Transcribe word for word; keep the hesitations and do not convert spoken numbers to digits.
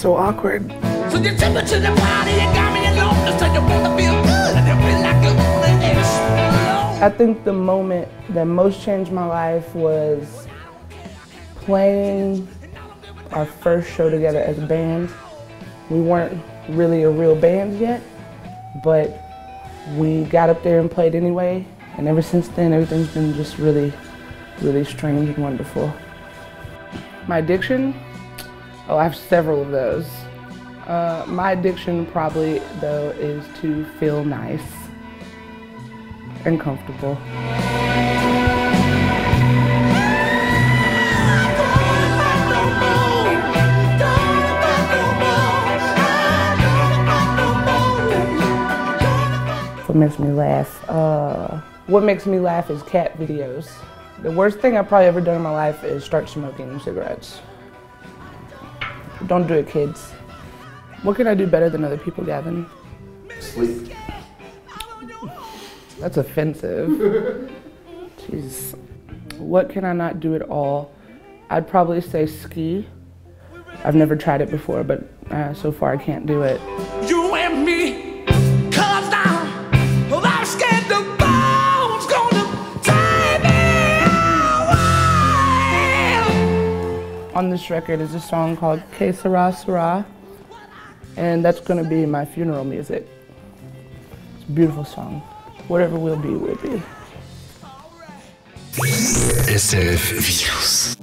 so awkward. So you took me to the party, you got me alone, just like you wanna feel good, and you feel like you wanna explode. I think the moment that most changed my life was playing our first show together as a band. We weren't really a real band yet, but we got up there and played anyway. And ever since then, everything's been just really, really strange and wonderful. My addiction? Oh, I have several of those. Uh, my addiction probably, though, is to feel nice and comfortable. What makes me laugh? Uh, what makes me laugh is cat videos. The worst thing I've probably ever done in my life is start smoking cigarettes. Don't do it, kids. What can I do better than other people, Gavin? Sleep. That's offensive. Jeez. What can I not do at all? I'd probably say ski. I've never tried it before, but uh, so far I can't do it. You and me. On this record is a song called Que Sera, Sera, and that's going to be my funeral music. It's a beautiful song. Whatever will be, will be. S F Virus.